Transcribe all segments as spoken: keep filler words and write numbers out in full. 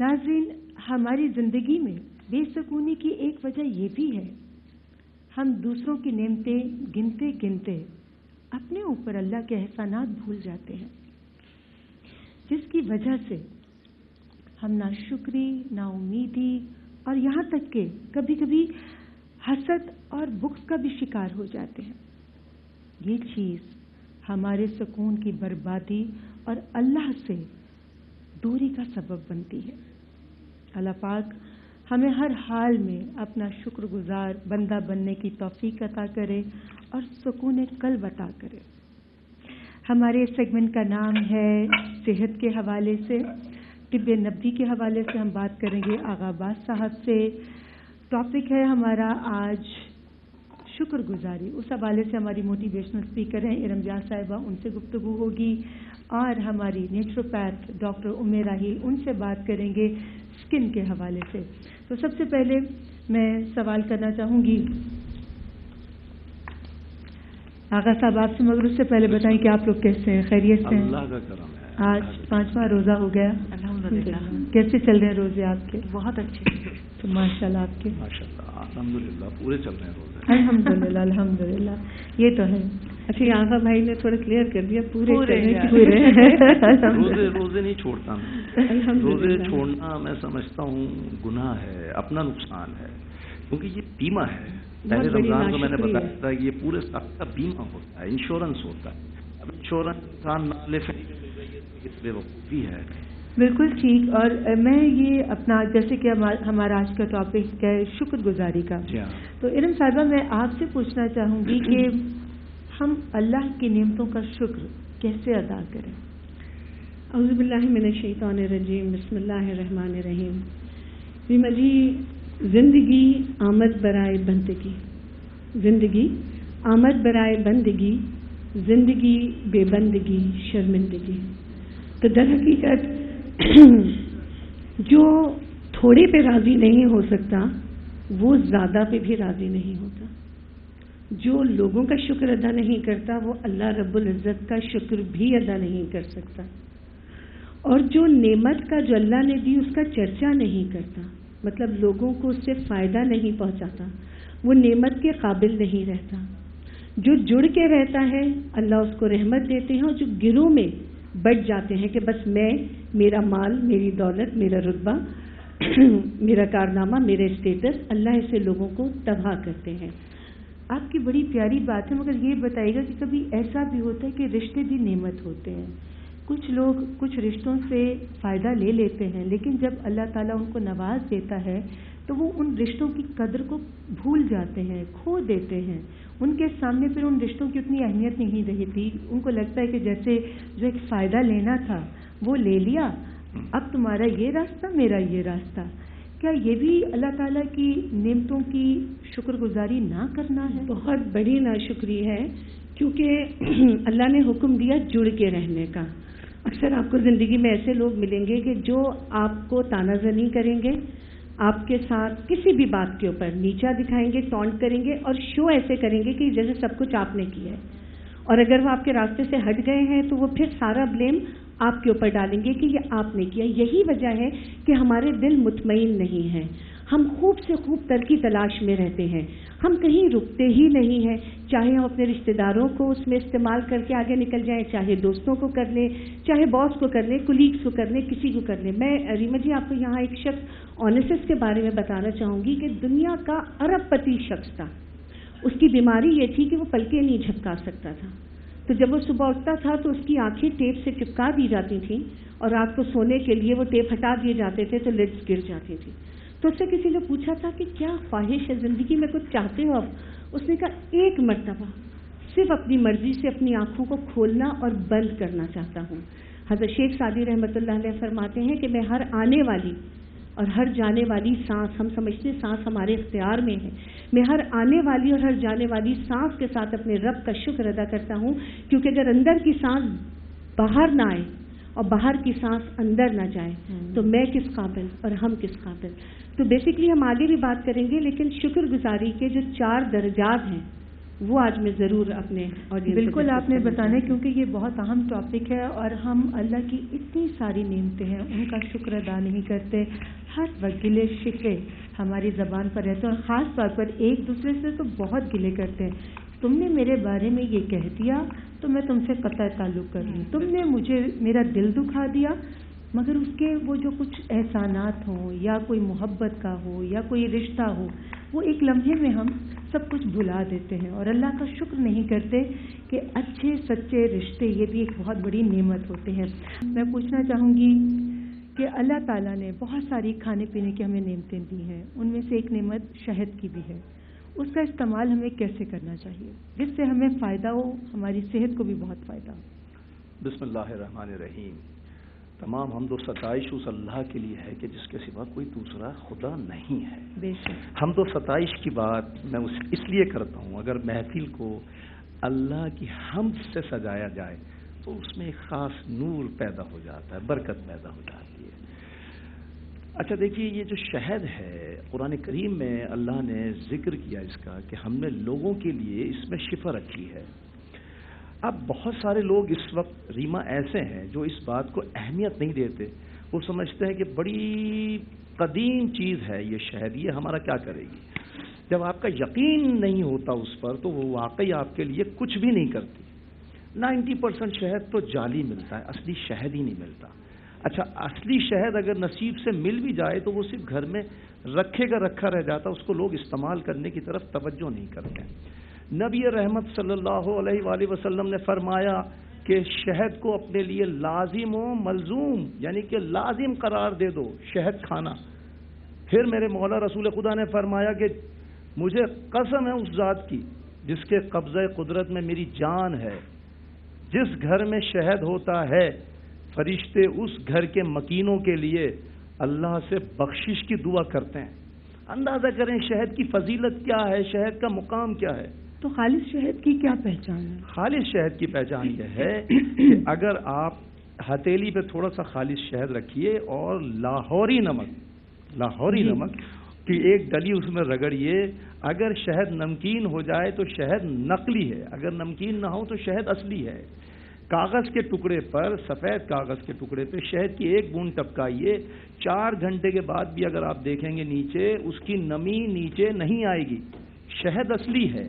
नाज़रीन, हमारी ज़िंदगी में बेसकूनी की एक वजह यह भी है, हम दूसरों की नेमतें गिनते गिनते अपने ऊपर अल्लाह के एहसानात भूल जाते हैं, जिसकी वजह से हम नाशुक्री, नाउमीदी और यहाँ तक के कभी कभी हसद और बुक्स का भी शिकार हो जाते हैं। ये चीज़ हमारे सुकून की बर्बादी और अल्लाह से दूरी का सबब बनती है। अल्लाह पाक हमें हर हाल में अपना शुक्रगुजार बंदा बनने की तौफीक अता करे और सुकून कल्ब अता करे। हमारे सेगमेंट का नाम है सेहत के हवाले से, तिब्बे नब्वी के हवाले से हम बात करेंगे आगाबाद साहब से। टॉपिक है हमारा आज शुक्रगुजारी, उस हवाले से हमारी मोटिवेशनल स्पीकर हैं इरमजान साहिबा, उनसे गुफ्तगू होगी। और हमारी नेचुरोपैथ डॉक्टर उमीरा ही, उनसे बात करेंगे स्किन के हवाले से। तो सबसे पहले मैं सवाल करना चाहूँगी आगा साहब आपसे, मगर उससे पहले बताएं कि आप लोग कैसे हैं, खैरियत से हैं? अल्लाह का करम है। आज पांचवा रोज़ा हो गया, अल्हम्दुलिल्लाह। कैसे चल रहे हैं रोजे आपके? बहुत अच्छे, तो माशाल्लाह। आपके? माशाल्लाह, अल्हम्दुलिल्लाह, पूरे चल रहे हैं रोजे, अल्हम्दुलिल्लाह अल्हम्दुलिल्लाह। ये तो है। अच्छा, आगा भाई ने थोड़ा क्लियर कर दिया, पूरे पूरे रोजे रोजे नहीं छोड़ता मैं। रोजे छोड़ना मैं समझता हूँ गुनाह है, अपना नुकसान है, क्योंकि ये बीमा है। पहले रमजान को मैंने बताया था कि ये पूरे साल का बीमा होता है, इंश्योरेंस होता है। अब इंश्योरेंस इंसान नाले से बेवकूफ़ी है। बिल्कुल ठीक। और मैं ये अपना, जैसे कि हमारा आज का टॉपिक है शुक्रगुजारी का, तो इरम साहिबा मैं आपसे पूछना चाहूँगी कि हम अल्लाह की नेमतों का शुक्र कैसे अदा करें? औज़ुबिल्लाहि मिनश्शैतानिर्रजीम, बिस्मिल्लाहिर्रहमानिर्रहीम। रीमा जी, जिंदगी आमद बराए बंदगी, जिंदगी आमद बराए बंदगी, जिंदगी बेबंदगी शर्मिंदगी। तो दर हकीकत जो थोड़े पे राज़ी नहीं हो सकता, वो ज़्यादा पे भी राज़ी नहीं होता। जो लोगों का शुक्र अदा नहीं करता, वो अल्लाह रब्बुल इज़्ज़त का शुक्र भी अदा नहीं कर सकता। और जो नेमत का जो अल्लाह ने दी उसका चर्चा नहीं करता, मतलब लोगों को उससे फ़ायदा नहीं पहुंचाता, वो नेमत के काबिल नहीं रहता। जो जुड़ के रहता है अल्लाह उसको रहमत देते हैं, और जो गिरोह में बढ़ जाते हैं कि बस मैं, मेरा माल, मेरी दौलत, मेरा रुतबा, मेरा कारनामा, मेरे स्टेटस, अल्लाह ऐसे लोगों को तबाह करते हैं। आपकी बड़ी प्यारी बात है, मगर ये बताइएगा कि कभी ऐसा भी होता है कि रिश्ते भी नेमत होते हैं? कुछ लोग कुछ रिश्तों से फ़ायदा ले लेते हैं, लेकिन जब अल्लाह ताला उनको नवाज देता है तो वो उन रिश्तों की कदर को भूल जाते हैं, खो देते हैं। उनके सामने फिर उन रिश्तों की उतनी अहमियत नहीं रहती। उनको लगता है कि जैसे जो एक फ़ायदा लेना था वो ले लिया, अब तुम्हारा ये रास्ता, मेरा ये रास्ता। क्या ये भी अल्लाह ताला की नेमतों की शुक्रगुजारी ना करना है? बहुत बड़ी नाशुक्री है, क्योंकि अल्लाह ने हुक्म दिया जुड़ के रहने का। अक्सर आपको ज़िंदगी में ऐसे लोग मिलेंगे कि जो आपको तानाज़नी करेंगे, आपके साथ किसी भी बात के ऊपर नीचा दिखाएंगे, टॉन्ट करेंगे और शो ऐसे करेंगे कि जैसे सब कुछ आपने किया है। और अगर वो आपके रास्ते से हट गए हैं तो वो फिर सारा ब्लेम आपके ऊपर डालेंगे कि ये आपने किया। यही वजह है कि हमारे दिल मुतमईन नहीं है, हम खूब से खूब तर की तलाश में रहते हैं, हम कहीं रुकते ही नहीं हैं। चाहे हम अपने रिश्तेदारों को उसमें इस्तेमाल करके आगे निकल जाएं, चाहे दोस्तों को कर लें, चाहे बॉस को कर लें, कुलीग्स को कर लें, किसी को कर लें। मैं रीमा जी आपको यहाँ एक शख्स ऑनेसिस के बारे में बताना चाहूँगी कि दुनिया का अरबपति शख्स था। उसकी बीमारी ये थी कि वो पलकें नहीं झपका सकता था। तो जब वो सुबह उठता था तो उसकी आँखें टेप से चिपका दी जाती थीं और रात को सोने के लिए वो टेप हटा दिए जाते थे तो लिड्स गिर जाती थी। तो उससे किसी ने पूछा था कि क्या ख्वाहिश है ज़िंदगी में, कुछ चाहते हो आप? उसने कहा, एक मर्तबा सिर्फ अपनी मर्ज़ी से अपनी आँखों को खोलना और बंद करना चाहता हूँ। हज़रत शेख सादी रहमतुल्लाह अलैह फरमाते हैं कि मैं हर आने वाली और हर जाने वाली सांस, हम समझते सांस हमारे इख्तियार में है, मैं हर आने वाली और हर जाने वाली सांस के साथ अपने रब का शुक्र अदा करता हूँ, क्योंकि अगर अंदर की सांस बाहर ना आए और बाहर की सांस अंदर ना जाए तो मैं किस काबिल और हम किस काबिल। तो बेसिकली हम आगे भी बात करेंगे, लेकिन शुक्रगुजारी के जो चार दर्जात हैं वो आज मैं ज़रूर अपने ऑडियंस बिल्कुल आपने बताने, क्योंकि ये बहुत अहम टॉपिक है और हम अल्लाह की इतनी सारी नेमतें हैं उनका शुक्र अदा नहीं करते। हर वक्त गिले शिकवे हमारी ज़बान पर रहते हैं और ख़ास तौर पर एक दूसरे से तो बहुत गिले करते हैं। तुमने मेरे बारे में ये कह दिया तो मैं तुमसे कतई ताल्लुक़ कर लूँ, तुमने मुझे मेरा दिल दुखा दिया, मगर उसके वो जो कुछ एहसानात हों या कोई मोहब्बत का हो या कोई रिश्ता हो वो एक लम्हे में हम सब कुछ भुला देते हैं और अल्लाह का शुक्र नहीं करते कि अच्छे सच्चे रिश्ते ये भी एक बहुत बड़ी नेमत होते हैं। मैं पूछना चाहूँगी कि अल्लाह ताला ने बहुत सारी खाने पीने की हमें नेमतें दी हैं, उनमें से एक नेमत शहद की भी है, उसका इस्तेमाल हमें कैसे करना चाहिए जिससे हमें फ़ायदा हो, हमारी सेहत को भी बहुत फ़ायदा हो। बिस्मिल्लाहिर्रहमानिर्रहीम। तमाम हमदो सताइश उस अल्लाह के लिए है कि जिसके सिवा कोई दूसरा खुदा नहीं है। बेशक हमदो सताइश की बात मैं उस इसलिए करता हूँ, अगर महफिल को अल्लाह की हमद से सजाया जाए तो उसमें एक ख़ास नूर पैदा हो जाता है, बरकत पैदा हो जाती है। अच्छा देखिए, ये जो शहद है कुरान करीम में अल्लाह ने जिक्र किया इसका कि हमने लोगों के लिए इसमें शिफा रखी है। अब बहुत सारे लोग इस वक्त रीमा ऐसे हैं जो इस बात को अहमियत नहीं देते, वो समझते हैं कि बड़ी कदीम चीज़ है ये शहद, ये हमारा क्या करेगी। जब आपका यकीन नहीं होता उस पर तो वो वाकई आपके लिए कुछ भी नहीं करती। नब्बे परसेंट शहद तो जाली मिलता है, असली शहद ही नहीं मिलता। अच्छा असली शहद अगर नसीब से मिल भी जाए तो वो सिर्फ घर में रखेगा रखा रह जाता, उसको लोग इस्तेमाल करने की तरफ तवज्जो नहीं करते हैं। नबी रहमत सल्लल्लाहु अलैहि वसल्लम ने फरमाया कि शहद को अपने लिए लाजिम व मलजूम यानी कि लाजिम करार दे दो शहद खाना। फिर मेरे मौला रसूल खुदा ने फरमाया कि मुझे कसम है उस ज़ात की जिसके कब्ज़े कुदरत में मेरी जान है, जिस घर में शहद होता है फरिश्ते उस घर के मकीनों के लिए अल्लाह से बख्शिश की दुआ करते हैं। अंदाज़ा करें शहद की फजीलत क्या है, शहद का मुकाम क्या है। तो खालिश शहद की क्या पहचान है? खालिश शहद की पहचान यह है कि अगर आप हथेली पे थोड़ा सा खालिश शहद रखिए और लाहौरी नमक लाहौरी नमक की एक डली उसमें रगड़िए, अगर शहद नमकीन हो जाए तो शहद नकली है, अगर नमकीन ना हो तो शहद असली है। कागज़ के टुकड़े पर, सफ़ेद कागज़ के टुकड़े पे शहद की एक बूंद टपकाइए, चार घंटे के बाद भी अगर आप देखेंगे नीचे उसकी नमी नीचे नहीं आएगी, शहद असली है।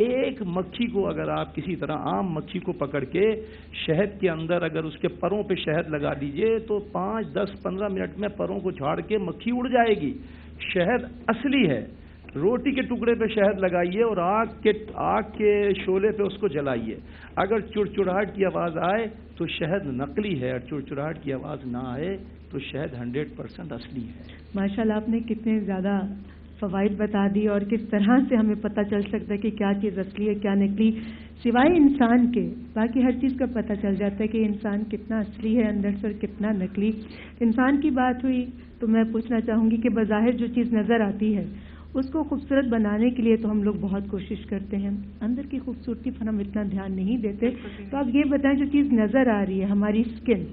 एक मक्खी को अगर आप किसी तरह आम मक्खी को पकड़ के शहद के अंदर अगर उसके परों पे शहद लगा दीजिए तो पाँच दस पंद्रह मिनट में परों को झाड़ के मक्खी उड़ जाएगी। शहद असली है। रोटी के टुकड़े पे शहद लगाइए और आग के आग के शोले पे उसको जलाइए, अगर चुड़चुड़ाहट की आवाज़ आए तो शहद नकली है और चुड़चुड़ाहट की आवाज़ ना आए तो शहद हंड्रेड परसेंट असली है। माशाल्लाह आपने कितने ज़्यादा फ़वाइद बता दी और किस तरह से हमें पता चल सकता है कि क्या चीज़ असली है क्या नकली, सिवाय इंसान के। बाकी हर चीज़ का पता चल जाता है कि इंसान कितना असली है अंदर से कितना नकली। इंसान की बात हुई तो मैं पूछना चाहूँगी कि बज़ाहिर जो चीज़ नज़र आती है उसको खूबसूरत बनाने के लिए तो हम लोग बहुत कोशिश करते हैं, अंदर की खूबसूरती पर हम इतना ध्यान नहीं देते। तो आप ये बताएं जो चीज़ नज़र आ रही है हमारी स्किन,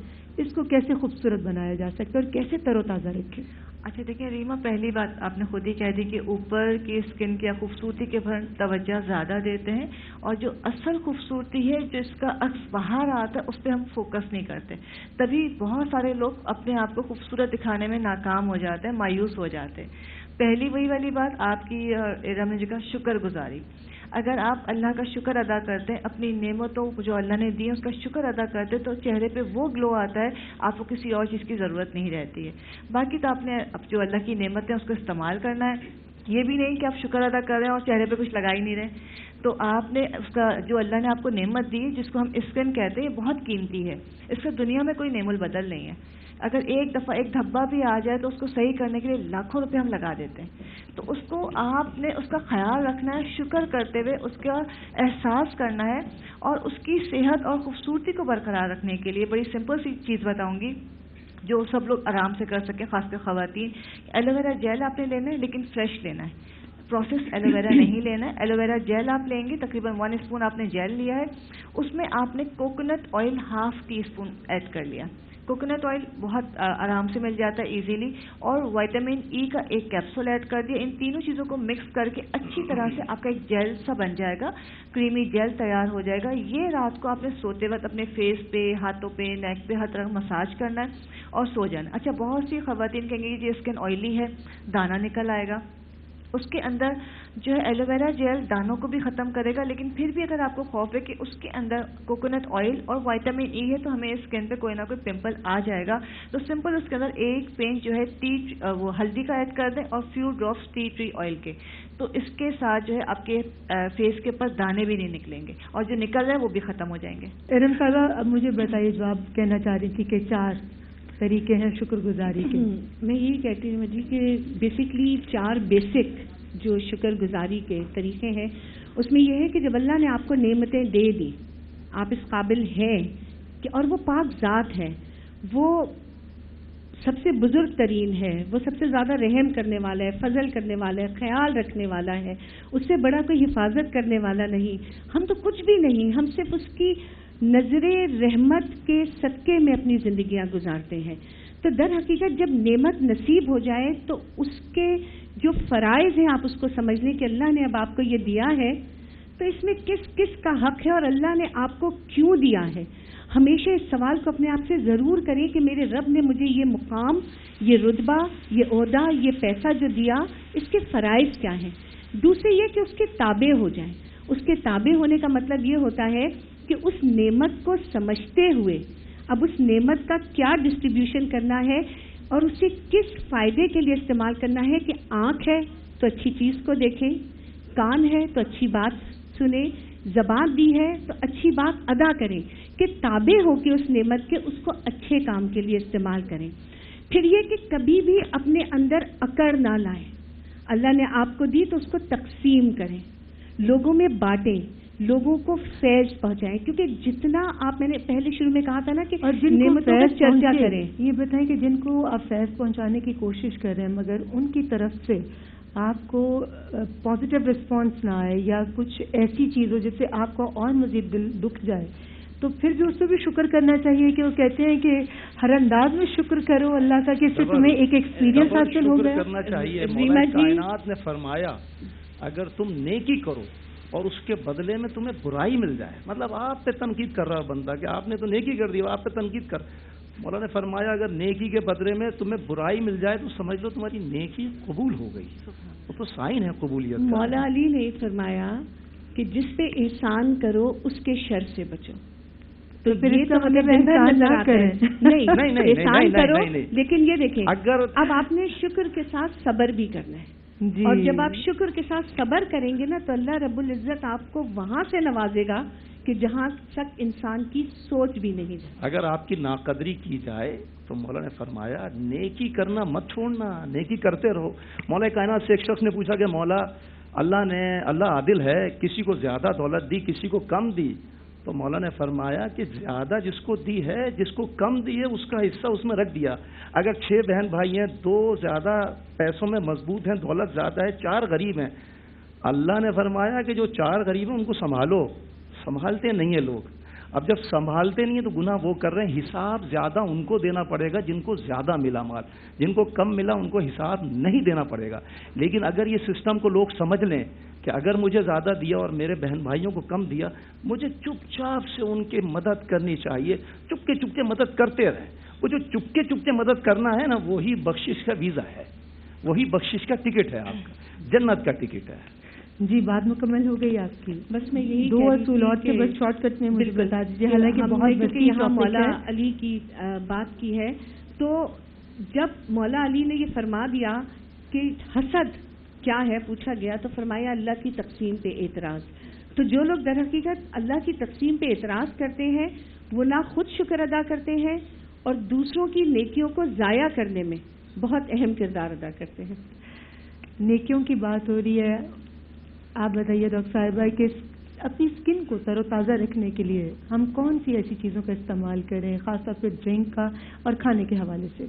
इसको कैसे खूबसूरत बनाया जा सकता है और कैसे तरोताज़ा रखें। अच्छा देखिए रीमा, पहली बात आपने खुद ही कह दी कि ऊपर की स्किन की खूबसूरती के पर तवज्जो ज़्यादा देते हैं और जो असल खूबसूरती है जो इसका अक्स बाहर आता है उस पर हम फोकस नहीं करते, तभी बहुत सारे लोग अपने आप को खूबसूरत दिखाने में नाकाम हो जाते हैं, मायूस हो जाते हैं। पहली वही वाली बात आपकी इरमजान जी का शुक्रगुजारी, अगर आप अल्लाह का शुक्र अदा करते हैं अपनी नेमतों को जो अल्लाह ने दी है उसका शुक्र अदा करते हैं तो चेहरे पे वो ग्लो आता है, आपको किसी और चीज़ की ज़रूरत नहीं रहती है। बाकी तो आपने अब जो अल्लाह की नेमत है उसको इस्तेमाल करना है, ये भी नहीं कि आप शुक्र अदा कर रहे हैं और चेहरे पे कुछ लगा ही नहीं रहे। तो आपने उसका जो अल्लाह ने आपको नेमत दी जिसको हम स्किन कहते हैं ये बहुत कीमती है, इसका दुनिया में कोई नेमुल बदल नहीं है। अगर एक दफ़ा एक धब्बा भी आ जाए तो उसको सही करने के लिए लाखों रुपए हम लगा देते हैं। तो उसको आपने उसका ख्याल रखना है, शुक्र करते हुए उसका एहसास करना है और उसकी सेहत और खूबसूरती को बरकरार रखने के लिए बड़ी सिंपल सी चीज़ बताऊंगी जो सब लोग आराम से कर सकें, खासकर ख़वातीन। एलोवेरा जेल आपने लेना है लेकिन फ्रेश लेना है, प्रोसेस एलोवेरा नहीं लेना है। एलोवेरा जेल आप लेंगे, तकरीबन वन स्पून आपने जेल लिया है, उसमें आपने coconut oil half teaspoon add कर लिया, कोकोनट ऑयल बहुत आराम से मिल जाता है इजीली, और विटामिन ई का एक कैप्सूल ऐड कर दिया। इन तीनों चीज़ों को मिक्स करके अच्छी तरह से आपका एक जेल सा बन जाएगा, क्रीमी जेल तैयार हो जाएगा। ये रात को आपने सोते वक्त अपने फेस पे, हाथों पे, नेक पे हर तरह मसाज करना है और सो जाना। अच्छा, बहुत सी खवातीन कहेंगे ये स्किन ऑयली है, दाना निकल आएगा। उसके अंदर जो है एलोवेरा जेल दानों को भी ख़त्म करेगा, लेकिन फिर भी अगर आपको खौफ है कि उसके अंदर कोकोनट ऑयल और विटामिन ई है तो हमें स्किन पे कोई ना कोई पिंपल आ जाएगा। तो सिंपल उसके अंदर एक पिंच जो है टी वो हल्दी का ऐड कर दें और few drops tea tree oil के, तो इसके साथ जो है आपके फेस के ऊपर दाने भी नहीं निकलेंगे और जो निकल रहे हैं वो भी ख़त्म हो जाएंगे। इरम साहबा, अब मुझे बताइए जो आप कहना चाह रही थी कि चार तरीके हैं शुक्रगुजारी के। मैं यही कहती हूँ जी कि बेसिकली चार बेसिक जो शुक्रगुजारी के तरीके हैं उसमें यह है कि जब अल्लाह ने आपको नेमतें दे दी, आप इस काबिल हैं कि, और वो पाक ज़ात है, वो सबसे बुजुर्ग तरीन है, वो सबसे ज़्यादा रहम करने वाला है, फजल करने वाला है, ख्याल रखने वाला है, उससे बड़ा कोई हिफाजत करने वाला नहीं। हम तो कुछ भी नहीं, हम सिर्फ उसकी नजरे रहमत के सदक़े में अपनी ज़िंदगियाँ गुजारते हैं। तो दर हकीकत जब नेमत नसीब हो जाए तो उसके जो फ़राइज़ हैं आप उसको समझ लें कि अल्लाह ने अब आपको ये दिया है तो इसमें किस किस का हक़ है और अल्लाह ने आपको क्यों दिया है। हमेशा इस सवाल को अपने आप से ज़रूर करें कि मेरे रब ने मुझे ये मुकाम, ये रुतबा, ये ओहदा, ये पैसा जो दिया, इसके फ़राइज़ क्या हैं। दूसरे ये कि उसके ताबे हो जाएं। उसके ताबे होने का मतलब ये होता है कि उस नेमत को समझते हुए अब उस नेमत का क्या डिस्ट्रीब्यूशन करना है और उसे किस फ़ायदे के लिए इस्तेमाल करना है। कि आँख है तो अच्छी चीज़ को देखें, कान है तो अच्छी बात सुने, ज़बान दी है तो अच्छी बात अदा करें, कि ताबे हो के उस नेमत के उसको अच्छे काम के लिए इस्तेमाल करें। फिर ये कि कभी भी अपने अंदर अकड़ ना लाएं, अल्लाह ने आपको दी तो उसको तकसीम करें, लोगों में बाँटें, लोगों को फैज पहुंचाएं, क्योंकि जितना आप, मैंने पहले शुरू में कहा था ना कि नेमतों पर चर्चा करें। ये बताएं कि जिनको आप फैज पहुंचाने की कोशिश कर रहे हैं मगर उनकी तरफ से आपको पॉजिटिव रिस्पांस ना आए या कुछ ऐसी चीज़ हो जिससे आपको और मज़ीद दिल दुख जाए, तो फिर भी उससे भी शुक्र करना चाहिए। कि वो कहते हैं कि हर अंदाज में शुक्र करो अल्लाह का कि इससे तुम्हें एक एक्सपीरियंस हासिल हो गया। फरमाया अगर तुम नेकी करो और उसके बदले में तुम्हें बुराई मिल जाए, मतलब आप पे तनकीद कर रहा है बंदा कि आपने तो नेकी कर दी, आप पे तनकीद कर। मौलाना ने फरमाया अगर नेकी के बदले में तुम्हें बुराई मिल जाए तो समझ लो तुम्हारी नेकी कबूल हो गई, वो तो साइन है कबूलियत। मौला अली ने फरमाया कि जिस पे एहसान करो उसके शर से बचो, तो फिर तो मतलब एहसान ना करें, नहीं एहसान करो, लेकिन ये देखें अगर अब आपने शुक्र के साथ सब्र भी करना है। और जब आप शुक्र के साथ सब्र करेंगे ना तो अल्लाह रब्बुल इज्जत आपको वहाँ से नवाजेगा कि जहाँ तक इंसान की सोच भी नहीं जाती। अगर आपकी नाकदरी की जाए तो मौला ने फरमाया नेकी करना मत छोड़ना, नेकी करते रहो। मौला कायनात से एक शख्स ने पूछा कि मौला अल्लाह ने अल्लाह आदिल है, किसी को ज़्यादा दौलत दी किसी को कम दी, तो मौला ने फरमाया कि ज़्यादा जिसको दी है जिसको कम दी है उसका हिस्सा उसमें रख दिया। अगर छः बहन भाई हैं, दो ज़्यादा पैसों में मजबूत हैं, दौलत ज़्यादा है, चार गरीब हैं, अल्लाह ने फरमाया कि जो चार गरीब हैं उनको संभालो। संभालते नहीं है लोग। अब जब संभालते नहीं है तो गुनाह वो कर रहे हैं, हिसाब ज़्यादा उनको देना पड़ेगा जिनको ज़्यादा मिला माल, जिनको कम मिला उनको हिसाब नहीं देना पड़ेगा। लेकिन अगर ये सिस्टम को लोग समझ लें कि अगर मुझे ज़्यादा दिया और मेरे बहन भाइयों को कम दिया, मुझे चुपचाप से उनके मदद करनी चाहिए, चुपके चुपके मदद करते रहें। वो जो चुपके चुपके मदद करना है ना, वही बख्शिश का वीज़ा है, वही बख्शिश का टिकट है, आपका जन्नत का टिकट है। जी, बात मुकम्मल हो गई आपकी। बस मैं यही दो असूल और के बस शॉर्टकट में मुझे बता दीजिए, हालांकि बहुत यहाँ मौला अली की बात की है। तो जब मौला अली ने यह फरमा दिया कि हसद क्या है, पूछा गया तो फरमाया अल्लाह की तकसीम पे एतराज़। तो जो लोग दर हकीकत अल्लाह की तकसीम पे एतराज़ करते हैं वो ना खुद शुक्र अदा करते हैं और दूसरों की नेकियों को ज़ाया करने में बहुत अहम किरदार अदा करते हैं। नेकियों की बात हो रही है, आप बताइए डॉक्टर साहिबा कि अपनी स्किन को तरोताज़ा रखने के लिए हम कौन सी ऐसी चीज़ों का इस्तेमाल करें, ख़ासतौर पर ड्रिंक का और खाने के हवाले से?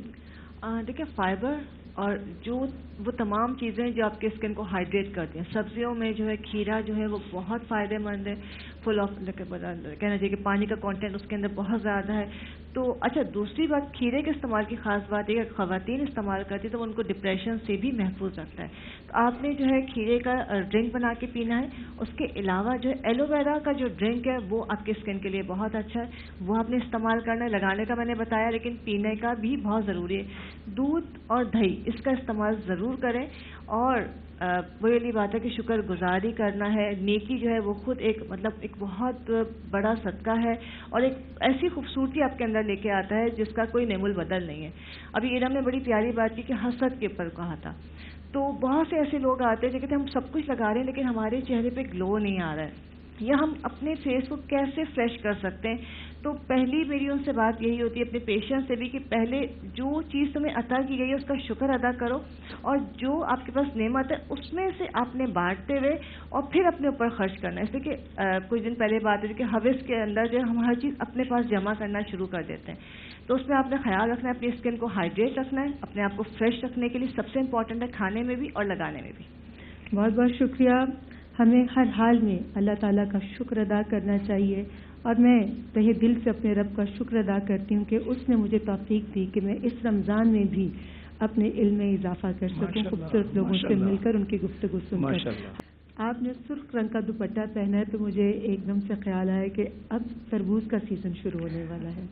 देखिए, फाइबर और जो वो तमाम चीज़ें जो आपके स्किन को हाइड्रेट करती हैं, सब्जियों में जो है खीरा जो है वो बहुत फ़ायदेमंद है, फुल ऑफ कहना चाहिए कि पानी का कंटेंट उसके अंदर बहुत ज़्यादा है। तो अच्छा, दूसरी बात खीरे के इस्तेमाल की खास बात है कि ख़वातीन इस्तेमाल करती तो उनको डिप्रेशन से भी महफूज रखता है। तो आपने जो है खीरे का ड्रिंक बना के पीना है। उसके अलावा जो है एलोवेरा का जो ड्रिंक है वो आपके स्किन के लिए बहुत अच्छा है, वो आपने इस्तेमाल करना है। लगाने का मैंने बताया, लेकिन पीने का भी बहुत ज़रूरी है। दूध और दही इसका इस्तेमाल ज़रूर करें। और वो ये बात है कि शुक्रगुजारी करना है। नेकी जो है वो खुद एक मतलब एक बहुत बड़ा सदका है और एक ऐसी खूबसूरती आपके अंदर लेके आता है जिसका कोई नेमुल बदल नहीं है। अभी इरम ने बड़ी प्यारी बात की कि हसद के ऊपर कहा था, तो बहुत से ऐसे लोग आते हैं जो कहते हैं हम सब कुछ लगा रहे हैं लेकिन हमारे चेहरे पे ग्लो नहीं आ रहा है, या हम अपने फेस को कैसे फ्रेश कर सकते हैं। तो पहली मेरी उनसे बात यही होती है अपने पेशेंट से भी कि पहले जो चीज़ तुम्हें अता की गई है उसका शुक्र अदा करो, और जो आपके पास नेमत है उसमें से आपने बांटते हुए और फिर अपने ऊपर खर्च करना है। इसलिए कि कुछ दिन पहले बात हुई कि हवस के अंदर जो हम हर चीज़ अपने पास जमा करना शुरू कर देते हैं, तो उसमें आपने ख्याल रखना है अपनी स्किन को हाइड्रेट रखना है। अपने आप को फ्रेश रखने के लिए सबसे इम्पॉर्टेंट है खाने में भी और लगाने में भी। बहुत बहुत शुक्रिया। हमें हर हाल में अल्लाह ताला का शुक्र अदा करना चाहिए, और मैं तहे दिल से अपने रब का शुक्र अदा करती हूँ कि उसने मुझे तौफीक दी कि मैं इस रमज़ान में भी अपने इल्म में इजाफा कर सकूँ, खूबसूरत लोगों से मिलकर उनकी गुफ्तगू सुनकर। आपने सुर्ख रंग का दुपट्टा पहना है तो मुझे एकदम से ख्याल आया कि अब तरबूज का सीज़न शुरू होने वाला है।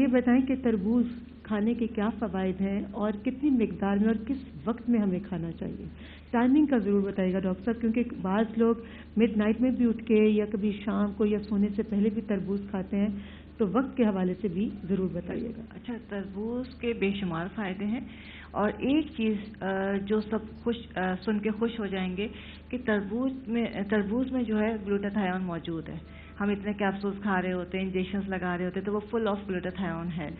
ये बताएं कि तरबूज खाने के क्या फ़वाइद हैं और कितनी मिकदार में और किस वक्त में हमें खाना चाहिए? टाइमिंग का ज़रूर बताइएगा डॉक्टर साहब, क्योंकि बाज़ लोग मिड नाइट में भी उठ के या कभी शाम को या सोने से पहले भी तरबूज खाते हैं, तो वक्त के हवाले से भी ज़रूर बताइएगा। अच्छा, तरबूज के बेशुमार फ़ायदे हैं, और एक चीज़ जो सब खुश सुन के खुश हो जाएंगे कि तरबूज में तरबूज में जो है ग्लूटाथायोन मौजूद है। हम इतने कैप्सूल्स खा रहे होते हैं, इंजेक्शंस लगा रहे होते हैं, तो वो फुल ऑफ ग्लूटाथायोन है।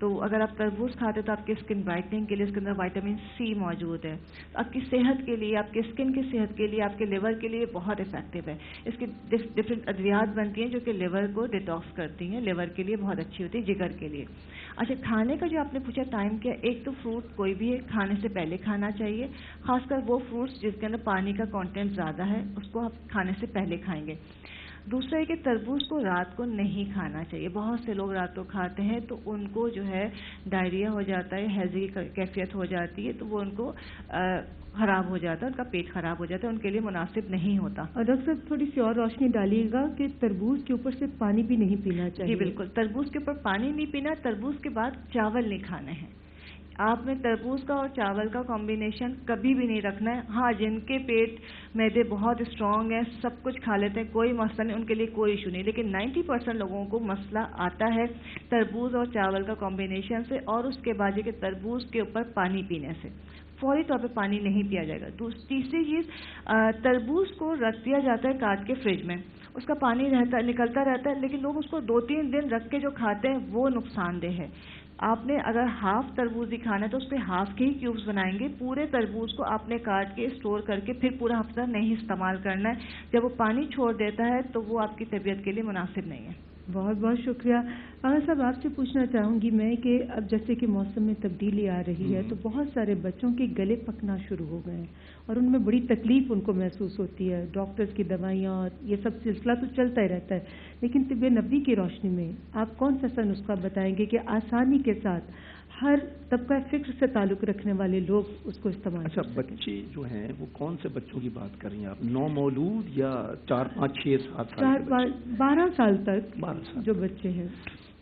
तो अगर आप तरबूज खाते हैं तो आपकी स्किन ब्राइटनिंग के लिए इसके अंदर विटामिन सी मौजूद है, तो आपकी सेहत के लिए, आपके स्किन की सेहत के लिए, आपके लिवर के लिए बहुत इफेक्टिव है। इसकी डिफरेंट अद्वियात बनती हैं जो कि लिवर को डिटॉक्स करती हैं, लिवर के लिए बहुत अच्छी होती है, जिगर के लिए। अच्छा, खाने का जो आपने पूछा टाइम क्या, एक तो फ्रूट कोई भी है खाने से पहले खाना चाहिए, खासकर वो फ्रूट्स जिसके अंदर पानी का कॉन्टेंट ज़्यादा है उसको आप खाने से पहले खाएँगे। दूसरा है कि तरबूज को रात को नहीं खाना चाहिए। बहुत से लोग रात को खाते हैं तो उनको जो है डायरिया हो जाता है, हैजी की कैफियत हो जाती है, तो वो उनको ख़राब हो जाता है, उनका पेट ख़राब हो जाता है, उनके लिए मुनासिब नहीं होता। और डॉक्टर साहब थोड़ी सी और रोशनी डालिएगा कि तरबूज के ऊपर से पानी भी नहीं पीना चाहिए। जी बिल्कुल, तरबूज के ऊपर पानी नहीं पीना। तरबूज के बाद चावल नहीं खाने हैं आपने, तरबूज का और चावल का कॉम्बिनेशन कभी भी नहीं रखना है। हाँ, जिनके पेट मैदे बहुत स्ट्रॉन्ग है, सब कुछ खा लेते हैं, कोई मसला नहीं, उनके लिए कोई इशू नहीं, लेकिन नब्बे परसेंट लोगों को मसला आता है तरबूज और चावल का कॉम्बिनेशन से, और उसके बाद ये कि तरबूज के ऊपर पानी पीने से फौरी तौर पे पानी नहीं पिया जाएगा। तीसरी चीज़, तरबूज को रख दिया जाता है काट के फ्रिज में, उसका पानी रहता निकलता रहता है, लेकिन लोग उसको दो तीन दिन रख के जो खाते हैं वो नुकसानदेह है। आपने अगर हाफ तरबूज ही खाना है तो उसके हाफ के ही क्यूब्स बनाएंगे, पूरे तरबूज को आपने काट के स्टोर करके फिर पूरा हफ्ता नहीं इस्तेमाल करना है। जब वो पानी छोड़ देता है तो वो आपकी तबीयत के लिए मुनासिब नहीं है। बहुत बहुत शुक्रिया। आगा साहब, आपसे पूछना चाहूँगी मैं कि अब जैसे कि मौसम में तब्दीली आ रही है तो बहुत सारे बच्चों के गले पकना शुरू हो गए हैं और उनमें बड़ी तकलीफ उनको महसूस होती है। डॉक्टर्स की दवाइयाँ और ये सब सिलसिला तो चलता ही रहता है, लेकिन तिब्बे नबी की रोशनी में आप कौन सा सा नुस्खा बताएंगे कि आसानी के साथ हर तबका फिक्र से ताल्लुक़ रखने वाले लोग उसको इस्तेमाल अच्छा, बच्चे जो हैं वो कौन से बच्चों की बात कर रही हैं आप? नौ मौलूद या चार पाँच छः सात चार बारह साल तक बारह साल जो बच्चे हैं?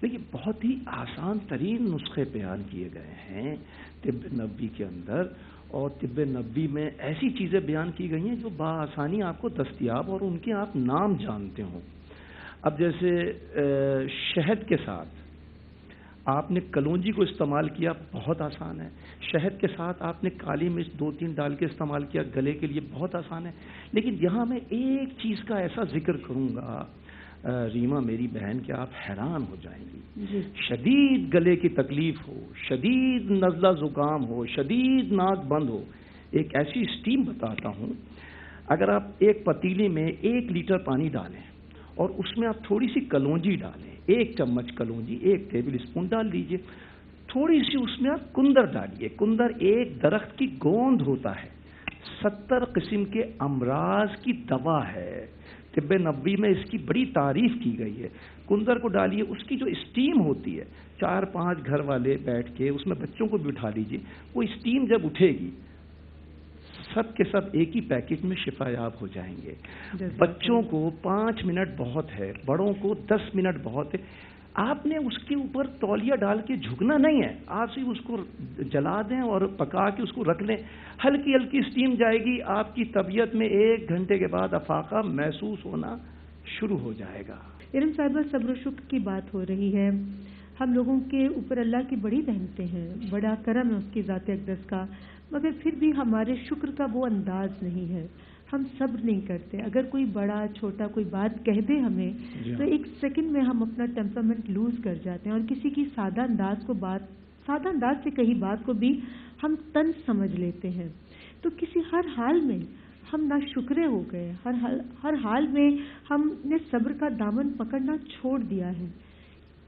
देखिए, बहुत ही आसान तरीन नुस्खे बयान किए गए हैं तिब्ब नब्बी के अंदर, और तिब्ब नब्बी में ऐसी चीज़ें बयान की गई हैं जो बआसानी आपको दस्तियाब और उनके आप नाम जानते हों। अब जैसे शहद के साथ आपने कलौंजी को इस्तेमाल किया, बहुत आसान है। शहद के साथ आपने काली मिर्च दो तीन डाल के इस्तेमाल किया, गले के लिए बहुत आसान है। लेकिन यहाँ मैं एक चीज़ का ऐसा जिक्र करूँगा रीमा मेरी बहन, कि आप हैरान हो जाएंगी। शदीद गले की तकलीफ़ हो, शदीद नज़ला ज़ुकाम हो, शदीद नाक बंद हो, एक ऐसी स्टीम बताता हूँ। अगर आप एक पतीले में एक लीटर पानी डालें और उसमें आप थोड़ी सी कलौंजी डालें, एक चम्मच कलौंजी, एक टेबल स्पून डाल दीजिए, थोड़ी सी उसमें आप कुंदर डालिए। कुंदर एक दरख्त की गोंद होता है, सत्तर किस्म के अमराज की दवा है। तिब्बे नब्बी में इसकी बड़ी तारीफ की गई है। कुंदर को डालिए, उसकी जो स्टीम होती है, चार पांच घर वाले बैठ के उसमें बच्चों को भी बिठा लीजिए, वो स्टीम जब उठेगी सब के सब एक ही पैकेट में शिफायाब हो जाएंगे। बच्चों को पाँच मिनट बहुत है, बड़ों को दस मिनट बहुत है। आपने उसके ऊपर तौलिया डाल के झुकना नहीं है, आप सिर्फ उसको जला दें और पका के उसको रख लें। हल्की हल्की स्टीम जाएगी, आपकी तबीयत में एक घंटे के बाद अफाका महसूस होना शुरू हो जाएगा। इरम साहिबा, सब्र शुक्र की बात हो रही है, हम लोगों के ऊपर अल्लाह की बड़ी रहमतें हैं, बड़ा करम है उसकी ज़ात अक़दस का, मगर फिर भी हमारे शुक्र का वो अंदाज़ नहीं है, हम सब्र नहीं करते। अगर कोई बड़ा छोटा कोई बात कह दे हमें तो एक सेकंड में हम अपना टेम्परमेंट लूज़ कर जाते हैं और किसी की सादा अंदाज को बात सादा अंदाज से कही बात को भी हम तंज समझ लेते हैं। तो किसी हर हाल में हम ना शुक्रे हो गए, हर हाल हर हाल में हमने सब्र का दामन पकड़ना छोड़ दिया है।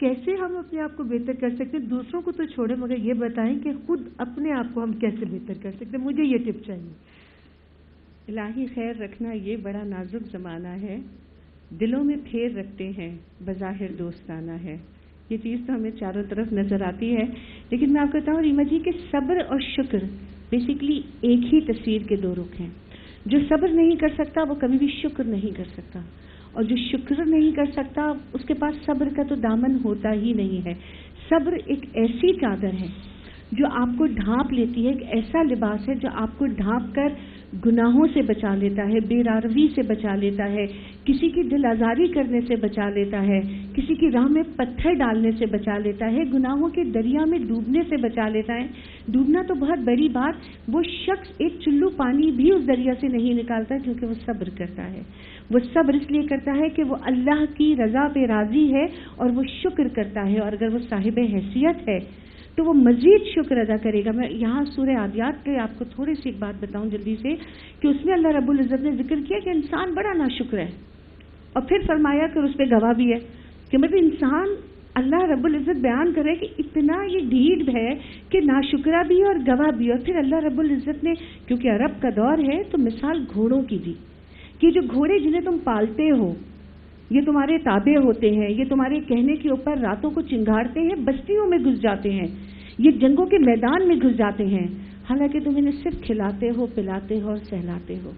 कैसे हम अपने आप को बेहतर कर सकते हैं? दूसरों को तो छोड़ें, मगर ये बताएं कि खुद अपने आप को हम कैसे बेहतर कर सकते हैं, मुझे ये टिप चाहिए। इलाही खैर रखना, ये बड़ा नाजुक ज़माना है, दिलों में फेर रखते हैं, बज़ाहिर दोस्ताना है, ये चीज़ तो हमें चारों तरफ नज़र आती है। लेकिन मैं आपको बताऊँ रीमा जी के सब्र और शुक्र बेसिकली एक ही तस्वीर के दो रुख हैं। जो सब्र नहीं कर सकता वो कभी भी शुक्र नहीं कर सकता, और जो शुक्र नहीं कर सकता उसके पास सब्र का तो दामन होता ही नहीं है। सब्र एक ऐसी चादर है जो आपको ढांप लेती है, एक ऐसा लिबास है जो आपको ढांप कर गुनाहों से बचा लेता है, बेरारवी से बचा लेता है, किसी की दिल आज़ारी करने से बचा लेता है, किसी की राह में पत्थर डालने से बचा लेता है, गुनाहों के दरिया में डूबने से बचा लेता है। डूबना तो बहुत बड़ी बात, वो शख्स एक चुल्लू पानी भी उस दरिया से नहीं निकालता, क्योंकि वो सब्र करता है। वो सब्र इसलिए करता है कि वो अल्लाह की रज़ा पे राज़ी है और वो शुक्र करता है, और अगर वो साहिब हैसियत है तो वो मज़ीद शुक्र अदा करेगा। मैं यहाँ सूरह आदियात पे आपको थोड़ी सी एक बात बताऊँ जल्दी से, कि उसमें अल्लाह रब्बुल इज़्ज़त ने जिक्र किया कि इंसान बड़ा नाशुक्र है, और फिर फरमाया कि उस पर गवाह भी है, कि मतलब इंसान अल्लाह रब्बुल इज़्ज़त बयान करे कि इतना ये ढीठ है कि नाशुक्रा भी है और गवाह भी है। और फिर अल्लाह रब्बुल इज़्ज़त ने, क्योंकि अरब का दौर है, तो मिसाल घोड़ों की दी कि जो घोड़े जिन्हें तुम पालते हो ये तुम्हारे ताबे होते हैं, ये तुम्हारे कहने के ऊपर रातों को चिंगारते हैं, बस्तियों में घुस जाते हैं, ये जंगों के मैदान में घुस जाते हैं, हालांकि तुम इन्हें सिर्फ खिलाते हो, पिलाते हो और सहलाते हो।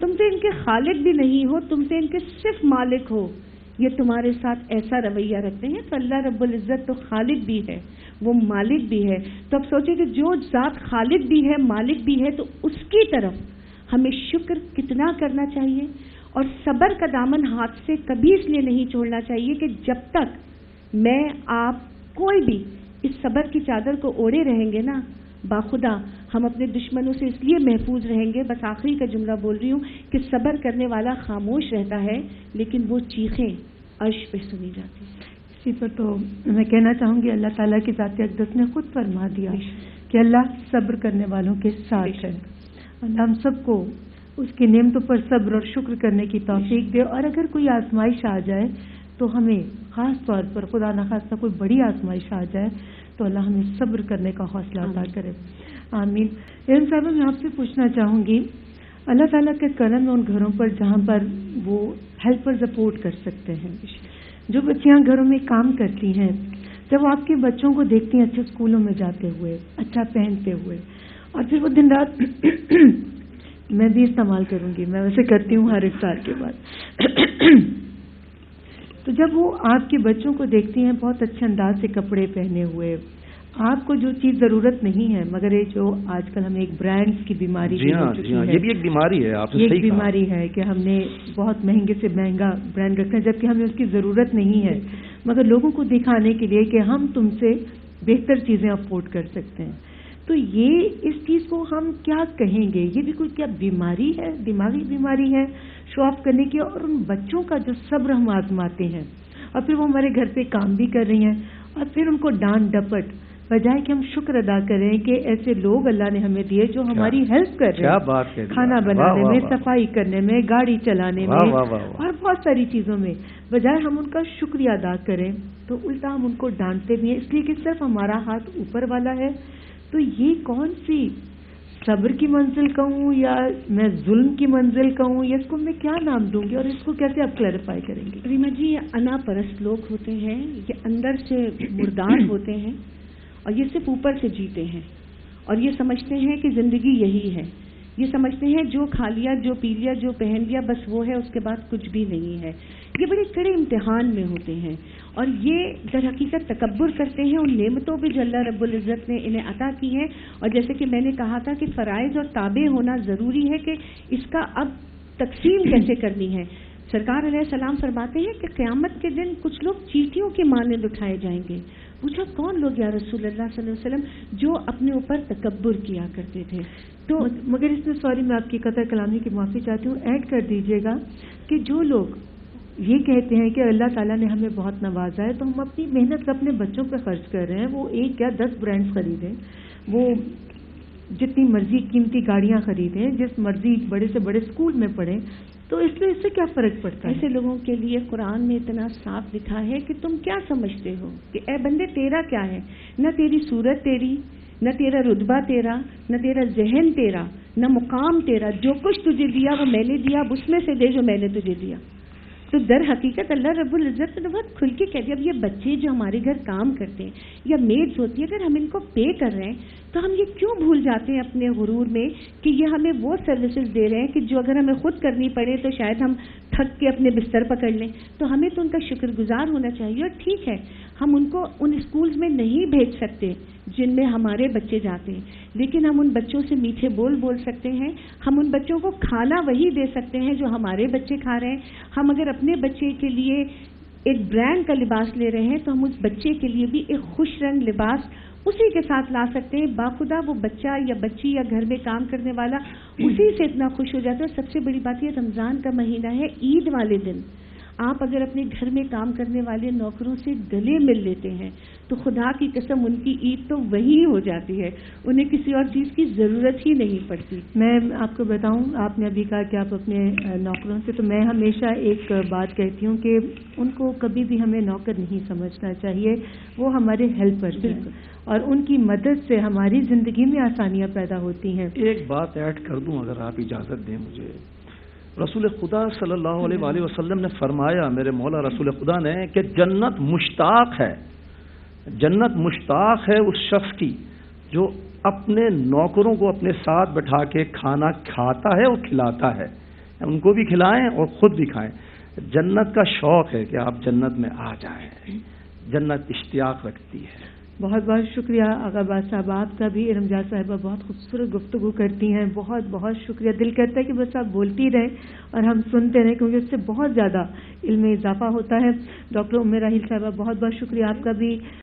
तुम तो इनके खालिक भी नहीं हो, तुम तो इनके सिर्फ मालिक हो, ये तुम्हारे साथ ऐसा रवैया रखते हैं। तो अल्लाह रब्बुल इज़्ज़त तो खालिक भी है, वो मालिक भी है। तो अब सोचें कि जो ज़ात खालिक भी है, मालिक भी है, तो उसकी तरफ हमें शुक्र कितना करना चाहिए। और सब्र का दामन हाथ से कभी इसलिए नहीं छोड़ना चाहिए कि जब तक मैं आप कोई भी इस सब्र की चादर को ओढ़े रहेंगे ना, बाखुदा हम अपने दुश्मनों से इसलिए महफूज रहेंगे। बस आखिरी का जुमला बोल रही हूँ कि सब्र करने वाला खामोश रहता है, लेकिन वो चीखें अर्श पे सुनी जाती हैं। इसी पर तो मैं कहना चाहूँगी, अल्लाह ताला की ज़ात अक़दस ने खुद फरमा दिया कि अल्लाह सब्र करने वालों के साथ है। हम सबको उसकी नेमतों पर सब्र और शुक्र करने की तौफीक दे, और अगर कोई आजमाइश आ जाए तो हमें ख़ास तौर पर खुदा न खास्ता कोई बड़ी आजमाइश आ जाए तो अल्लाह हमें सब्र करने का हौसला अता करे, आमीन। इरम साहिबा, मैं आपसे पूछना चाहूँगी, अल्लाह ताला के करम उन घरों पर जहाँ पर वो हेल्प और सपोर्ट कर सकते हैं, जो बच्चियाँ घरों में काम करती हैं, जब वो आपके बच्चों को देखती हैं अच्छे स्कूलों में जाते हुए, अच्छा पहनते हुए, और फिर वो दिन रात मैं भी इस्तेमाल करूँगी, मैं वैसे करती हूँ हर इफ्तार के बाद तो जब वो आपके बच्चों को देखती हैं बहुत अच्छे अंदाज से कपड़े पहने हुए, आपको जो चीज़ ज़रूरत नहीं है, मगर ये जो आजकल हमें एक ब्रांड्स की बीमारी जी हाँ, जी हाँ, ये भी एक बीमारी है, आपने ये सही एक बीमारी है कि हमने बहुत महंगे से महंगा ब्रांड रखा है जबकि हमें उसकी ज़रूरत नहीं है, मगर लोगों को दिखाने के लिए कि हम तुमसे बेहतर चीज़ें अफोर्ड कर सकते हैं। तो ये इस चीज़ को हम क्या कहेंगे, ये भी कोई क्या बीमारी है, दिमागी बीमारी है शो ऑफ करने की? और उन बच्चों का जो सब्र हम आजमाते हैं और फिर वो हमारे घर पे काम भी कर रही हैं और फिर उनको डांट डपट, बजाय कि हम शुक्र अदा करें कि ऐसे लोग अल्लाह ने हमें दिए जो हमारी हेल्प कर रहे हैं, खाना बनाने में, सफाई करने में, गाड़ी चलाने में और बहुत सारी चीज़ों में, बजाय हम उनका शुक्रिया अदा करें तो उल्टा हम उनको डांटते भी हैं, इसलिए कि सिर्फ हमारा हाथ ऊपर वाला है। तो ये कौन सी सब्र की मंजिल कहूँ या मैं जुल्म की मंजिल कहूँ या इसको मैं क्या नाम दूंगी और इसको कैसे आप क्लैरिफाई करेंगे? रीमा जी, ये अनापरस्त लोग होते हैं, ये अंदर से मुर्दार होते हैं और ये सिर्फ ऊपर से जीते हैं और ये समझते हैं कि जिंदगी यही है। ये समझते हैं जो खा लिया, जो पी लिया, जो पहन लिया, बस वो है, उसके बाद कुछ भी नहीं है। ये बड़े कड़े इम्तिहान में होते हैं और ये दर हकीकत तकब्बुर करते हैं उन नेमतों पर जो अल्लाह रब्बुल इज़्ज़त ने इन्हें अता की हैं। और जैसे कि मैंने कहा था कि फ़राइज़ और ताबे होना ज़रूरी है कि इसका अब तकसीम कैसे करनी है। सरकार अलैहिस्सलाम फरमाते हैं कि क़यामत के दिन कुछ लोग चींटियों के मानंद उठाए जाएंगे। पूछा, कौन लोग या रसूल अल्लाह सल्लल्लाहु अलैहि वसल्लम? जो अपने ऊपर तकब्बुर किया करते थे। तो मगर इसमें सॉरी, मैं आपकी कतर कलामी की माफ़ी चाहती हूँ, ऐड कर दीजिएगा कि जो लोग ये कहते हैं कि अल्लाह ताला ने हमें बहुत नवाजा है तो हम अपनी मेहनत अपने बच्चों पर खर्च कर रहे हैं, वो एक या दस ब्रांड्स खरीदें, वो जितनी मर्जी कीमती गाड़ियाँ खरीदें, जिस मर्जी बड़े से बड़े स्कूल में पढ़ें, तो इसलिए इससे क्या फ़र्क पड़ता है? ऐसे लोगों के लिए कुरान में इतना साफ लिखा है कि तुम क्या समझते हो कि ए बंदे तेरा क्या है, न तेरी सूरत तेरी, न तेरा रुतबा तेरा, न तेरा जहन तेरा, न मुकाम तेरा। जो कुछ तुझे दिया वो मैंने दिया, अब उसमें से दे जो मैंने तुझे दिया। तो दर हकीकत अल्लाह रब्बुल इज़्ज़त ने बहुत खुल के कह दिया। अब ये बच्चे जो हमारे घर काम करते हैं या मेड्स होती है, अगर हम इनको पे कर रहे हैं तो हम ये क्यों भूल जाते हैं अपने गुरूर में कि ये हमें वो सर्विसेज दे रहे हैं कि जो अगर हमें खुद करनी पड़े तो शायद हम थक के अपने बिस्तर पकड़ लें। तो हमें तो उनका शुक्रगुजार होना चाहिए। और ठीक है, हम उनको उन स्कूल्स में नहीं भेज सकते जिनमें हमारे बच्चे जाते हैं, लेकिन हम उन बच्चों से मीठे बोल बोल सकते हैं। हम उन बच्चों को खाना वही दे सकते हैं जो हमारे बच्चे खा रहे हैं। हम अगर अपने बच्चे के लिए एक ब्रांड का लिबास ले रहे हैं तो हम उस बच्चे के लिए भी एक खुश रंग लिबास उसी के साथ ला सकते हैं। बाखुदा वो बच्चा या बच्ची या घर में काम करने वाला उसी से इतना खुश हो जाता है। सबसे बड़ी बात यह, रमज़ान का महीना है, ईद वाले दिन आप अगर अपने घर में काम करने वाले नौकरों से गले मिल लेते हैं तो खुदा की कसम उनकी ईद तो वही हो जाती है, उन्हें किसी और चीज़ की ज़रूरत ही नहीं पड़ती। मैं आपको बताऊं, आपने अभी कहा कि आप अपने नौकरों से, तो मैं हमेशा एक बात कहती हूं कि उनको कभी भी हमें नौकर नहीं समझना चाहिए। वो हमारे हेल्पर हैं और उनकी मदद से हमारी ज़िंदगी में आसानियाँ पैदा होती हैं। एक बात ऐड कर दूँ अगर आप इजाज़त दें मुझे। रसूल खुदा सल्लल्लाहु अलैहि वसल्लम ने फरमाया, मेरे मौला रसूल खुदा ने, कि जन्नत मुश्ताक है, जन्नत मुश्ताक है उस शख्स की जो अपने नौकरों को अपने साथ बैठा के खाना खाता है और खिलाता है। उनको भी खिलाएं और ख़ुद भी खाएं। जन्नत का शौक़ है कि आप जन्नत में आ जाएं। जन्नत इश्तियाक रखती है। बहुत बहुत शुक्रिया आगाबाद साहब आपका भी। इरमजान साहिबा बहुत खूबसूरत गुफ्तगू करती हैं, बहुत बहुत शुक्रिया। दिल करता है कि बस आप बोलती रहें और हम सुनते रहें क्योंकि उससे बहुत ज़्यादा इल्म में इजाफा होता है। डॉक्टर उमीरा साहिबा बहुत बहुत शुक्रिया आपका भी।